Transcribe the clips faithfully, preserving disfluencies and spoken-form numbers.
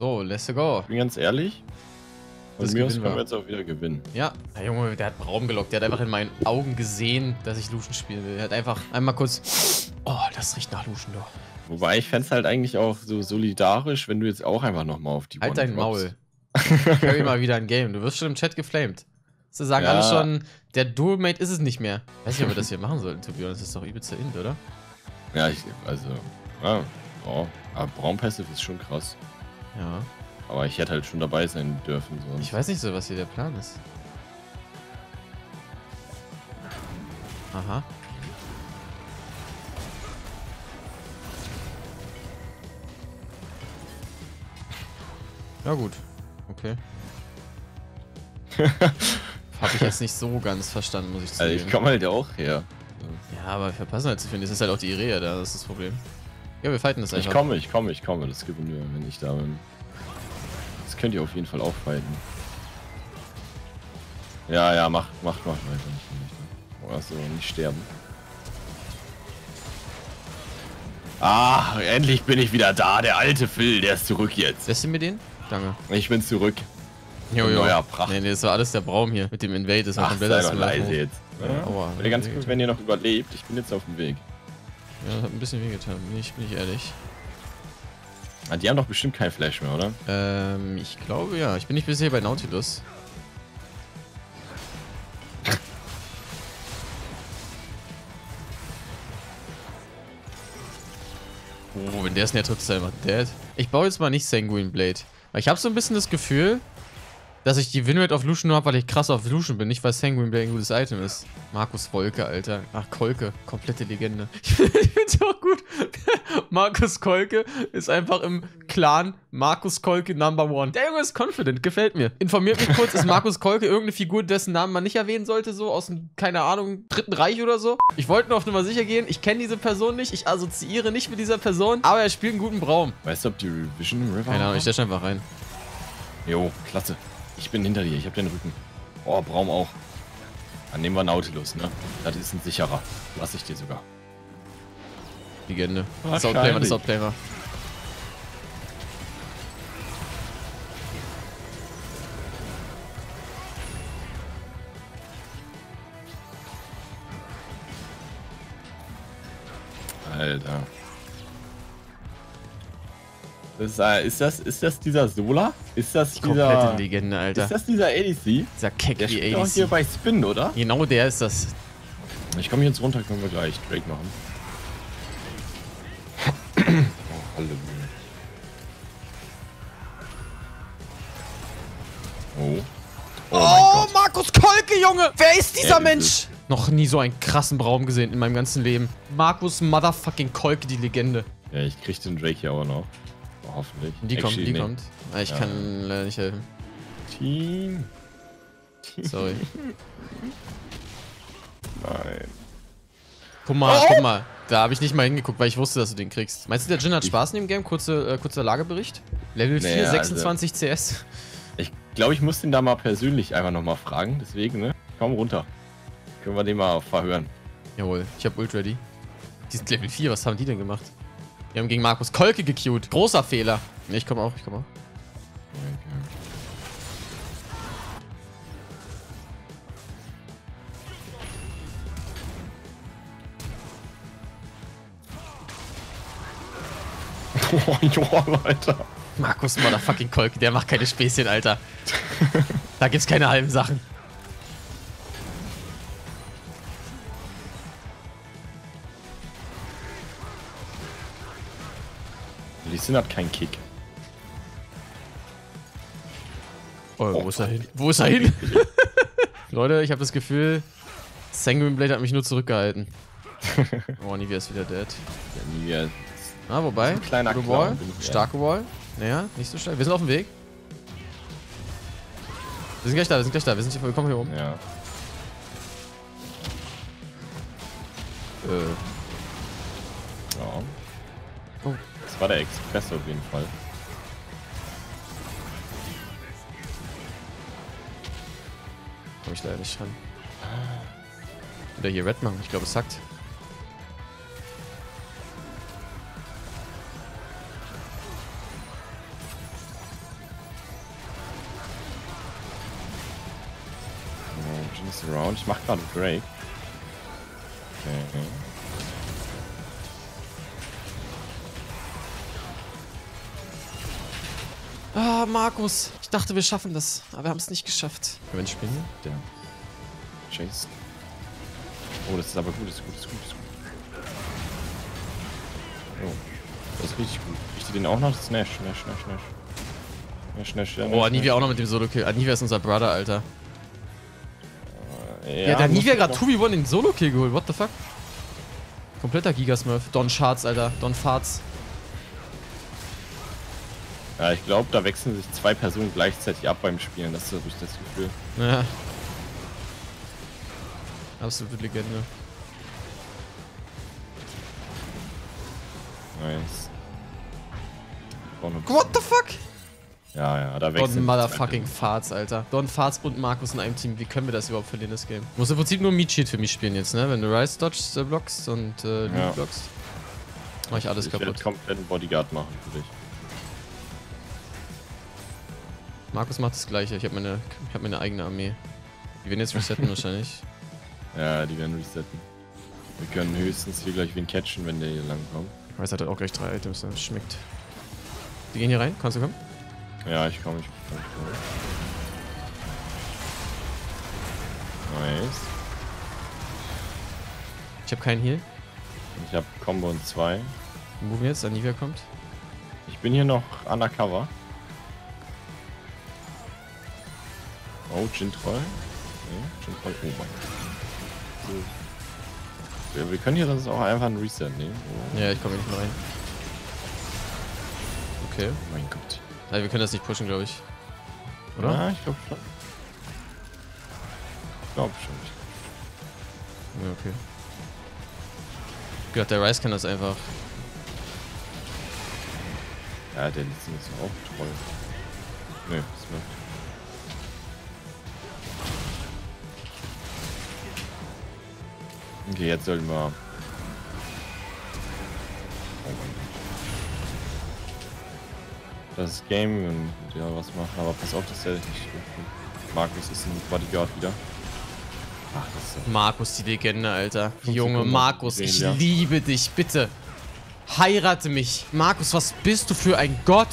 So, let's go. Ich bin ganz ehrlich, von mir aus können wir jetzt auch wieder gewinnen. Ja, der Junge, der hat Braum gelockt. Der hat einfach in meinen Augen gesehen, dass ich Lucian spielen will. Der hat einfach einmal kurz... Oh, das riecht nach Lucian doch. Wobei, ich fände es halt eigentlich auch so solidarisch, wenn du jetzt auch einfach nochmal auf die Halt dein Maul. Ich höre mal wieder ein Game. Du wirst schon im Chat geflamed. Sie sagen ja. alle schon, der Duelmate ist es nicht mehr. Weiß nicht, ob wir das hier machen sollten, to be honest. Das ist doch Ibiza Int, oder? Ja, ich, also... Ja, oh, aber Braum-Passive ist schon krass. Ja. Aber ich hätte halt schon dabei sein dürfen. Sonst. Ich weiß nicht so, was hier der Plan ist. Aha. Ja gut, okay. Hab ich jetzt nicht so ganz verstanden, muss ich zugeben. Also ich komme halt auch her. Ja, aber wir verpassen halt zu viel. Das ist halt auch die Irea da, das ist das Problem. Ja, wir fighten das einfach. Ich komme, ich komme, ich komme. Das gewinnen wir, wenn ich da bin. Das könnt ihr auf jeden Fall auch fighten. Ja, ja, macht, macht, macht weiter. Oh, achso, nicht sterben. Ah, endlich bin ich wieder da. Der alte Phil, der ist zurück jetzt. Lässt du mir den? Danke. Ich bin zurück. Jojo. Neuer Pracht. Nee, nee, das war alles der Braum hier. Mit dem Invade ist auch ein Blätter. Sei doch leise jetzt. Ja. Aua, wäre ganz gut, wenn ihr noch überlebt. Ich bin jetzt auf dem Weg. Ja, das hat ein bisschen wehgetan. Bin ich, bin ich ehrlich. Ah, die haben doch bestimmt kein Flash mehr, oder? Ähm, ich glaube ja. Ich bin nicht bisher bei Nautilus. Oh, wenn der ist, der tritt ist einfach dead. Ich baue jetzt mal nicht Sanguine Blade. Weil ich habe so ein bisschen das Gefühl, dass ich die Winrate auf Lucian nur habe, weil ich krass auf Lucian bin, nicht weil Sanguine Blade ein gutes Item ist. Markus Kolke, Alter. Ach, Kolke. Komplette Legende. Ich find's auch gut. Markus Kolke ist einfach im Clan Markus Kolke Number One. Der Junge ist confident, gefällt mir. Informiert mich kurz, ist Markus Kolke irgendeine Figur, dessen Namen man nicht erwähnen sollte, so aus dem, keine Ahnung, Dritten Reich oder so? Ich wollte nur auf Nummer sicher gehen, ich kenne diese Person nicht, ich assoziiere nicht mit dieser Person, aber er spielt einen guten Braum. Weißt du, ob die Revision River war? Keine Ahnung, ich dash einfach rein. Jo, klasse. Ich bin hinter dir, ich hab den Rücken. Oh, Braum auch. Dann nehmen wir Nautilus, ne? Das ist ein sicherer. Lass ich dir sogar. Legende. Das Outplaymer, das Outplaymer. Alter. Ist, äh, ist, das, ist das dieser Sola? Ist das dieser... Komplette Legende, Alter. Ist das dieser A D C? Dieser kecki A D C. Der spielt auch hier bei Spin, oder? Genau, der ist das. Ich komme jetzt runter, können wir gleich Drake machen. Oh, Halleluja. Oh. Oh, oh Markus Kolke, Junge! Wer ist dieser Ey, Mensch? Ist noch nie so einen krassen Braum gesehen in meinem ganzen Leben. Markus Motherfucking Kolke, die Legende. Ja, ich krieg den Drake hier aber noch. Hoffentlich. Die Actually, kommt, die nee. kommt. Ah, ich ja. kann leider nicht helfen. Team. Team. Sorry. Nein. Guck mal, oh. guck mal. Da habe ich nicht mal hingeguckt, weil ich wusste, dass du den kriegst. Meinst du, der Jin hat Spaß in dem Game? Kurze, äh, kurzer Lagebericht. Level naja, vier, sechsundzwanzig also, C S. Ich glaube, ich muss den da mal persönlich einfach nochmal fragen. Deswegen, ne? Komm runter. Können wir den mal verhören. Jawohl, ich habe Ult ready. Die sind Level vier, was haben die denn gemacht? Wir haben gegen Markus Kolke gequeued. Großer Fehler. Ne, ich komme auch, ich komme auch. Oh, Joa, Alter. Markus Motherfucking Kolke, der macht keine Späßchen, Alter. Da gibt's keine halben Sachen. Lucian hat keinen Kick. Oh, wo oh, ist er hin? Wo ist er hin? Leute, ich habe das Gefühl, Sanguine Blade hat mich nur zurückgehalten. Oh, Anivia ist wieder dead. Ja, ah, wobei, ist ein gute Wall, starke Wall. Naja, nicht so stark. Wir sind auf dem Weg. Wir sind gleich da, wir sind gleich da. Wir, sind hier, wir kommen hier oben. Ja. Äh. Ja. Oh. Das war der Express auf jeden Fall. Komm ich leider nicht ran. Wieder hier Red machen, ich glaube es hackt. Dungeons around. Ich mach gerade Drake. Okay. Ah, Markus. Ich dachte, wir schaffen das. Aber wir haben es nicht geschafft. Können wir spielen? Der. Chase. Oh, das ist aber gut. Das ist gut. Das ist gut. Das ist gut. Oh. Das ist richtig gut. Ich den auch noch? Das ist Nash. Nash, Nash, Nash. Nash, Nash, ja, Nash, oh, Anivia Nash. Auch noch mit dem Solo-Kill. Anivia ist unser Brother, Alter. Ja, ja, der Anivia gerade zwei gegen eins den Solo-Kill geholt. What the fuck? Kompletter Gigasmurf. Don Schatz, Alter. Don Farts. Ja, ich glaube, da wechseln sich zwei Personen gleichzeitig ab beim Spielen. Das ist natürlich das Gefühl. Ja. Absolute Legende. Nice. What the fuck? Ja, ja, da wechseln. Don motherfucking Farts, Alter. Don Farts und Markus in einem Team. Wie können wir das überhaupt verlieren, das Game? Muss im Prinzip nur Meat Shield für mich spielen jetzt, ne? Wenn du Rise dodgst, äh, blockst und äh, Loot ja. blockst, mach ich alles ich kaputt. Ich werde kompletten Bodyguard machen für dich. Markus macht das gleiche. Ich habe meine, hab meine eigene Armee. Die werden jetzt resetten wahrscheinlich. Ja, die werden resetten. Wir können höchstens hier gleich wen catchen, wenn der hier lang kommt. Rise hat halt auch gleich drei Items, das schmeckt. Die gehen hier rein, kannst du kommen? Ja, ich komme, ich komme. Nice. Ich habe keinen Heal. Ich habe Combo und zwei. Move jetzt, Anivia kommt. Ich bin hier noch undercover. Oh, Jintroll. Nee, Jintroll, oh mein Gott. So. Wir, wir können hier sonst auch einfach einen Reset nehmen. Oh. Ja, ich komme nicht mehr rein. Okay. Oh mein Gott. Also wir können das nicht pushen, glaube ich. Oder? Ja, ich glaube schon. Ich glaube schon. Ja, okay. Ich glaube, der Rice kann das einfach. Ja, der liegt jetzt auch toll. Nee, das wird. Okay, jetzt sollten wir. Das Game und ja, was machen, aber pass auf, dass der nicht. Markus ist ein Bodyguard wieder. Ach, das ist Markus, die Legende, Alter. Junge, Markus, ich ja. liebe dich, bitte. Heirate mich. Markus, was bist du für ein Gott?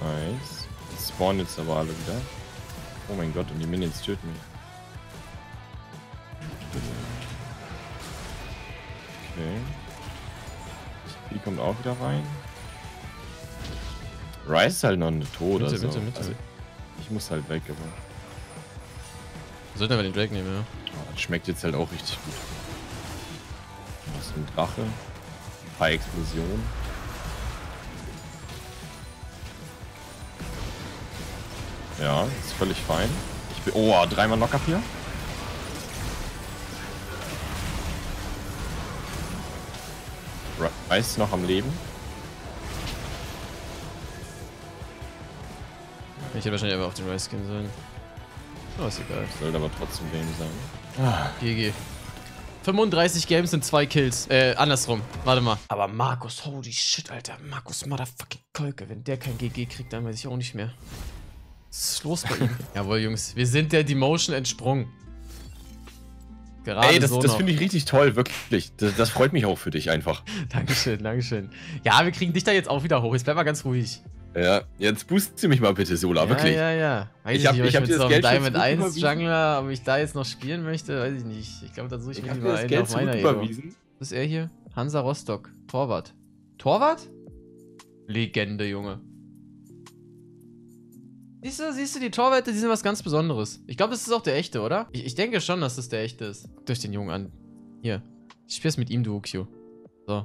Nice. Das spawnen jetzt aber alle wieder. Oh mein Gott, und die Minions töten mich. Okay. Die kommt auch wieder rein. Rice ist halt noch eine Tode. Bitte, so. bitte, bitte. Also ich muss halt weg, aber. Sollten wir den Drake nehmen, ja. Oh, das schmeckt jetzt halt auch richtig gut. Was ist ein Drache? Ein paar Explosionen. Ja, ist völlig fein. Ich bin. Oh, dreimal Knock-up hier. Rice noch am Leben. Ich hätte wahrscheinlich aber auf den Rice gehen sollen. Oh, ist egal. Sollte aber trotzdem Game sein. Ah, G G. fünfunddreißig Games sind zwei Kills. Äh, andersrum. Warte mal. Aber Markus, holy shit, Alter. Markus motherfucking Kolke. Wenn der kein G G kriegt, dann weiß ich auch nicht mehr. Was ist los bei ihm? Jawohl, Jungs. Wir sind der Demotion entsprungen. Gerade Ey, das, so das finde ich richtig toll, wirklich. Das, das freut mich auch für dich einfach. Dankeschön, Dankeschön. Ja, wir kriegen dich da jetzt auch wieder hoch. Jetzt bleib mal ganz ruhig. Ja, jetzt boost mich mal bitte, Sola, ja, wirklich. Ja, ja, weiß ich, ich habe ich, ich hab mit so einem Diamond eins Jungler, ob ich da jetzt noch spielen möchte, weiß ich nicht. Ich glaube, da suche ich, ich mich mal einen Geld auf meiner Ego. Was ist er hier? Hansa Rostock, Torwart. Torwart? Legende, Junge. Siehst du, siehst du, die Torwette, die sind was ganz Besonderes. Ich glaube, das ist auch der echte, oder? Ich, ich denke schon, dass das der echte ist. Guckt euch den Jungen an. Hier. Ich spiel's mit ihm, du Ukyo. So.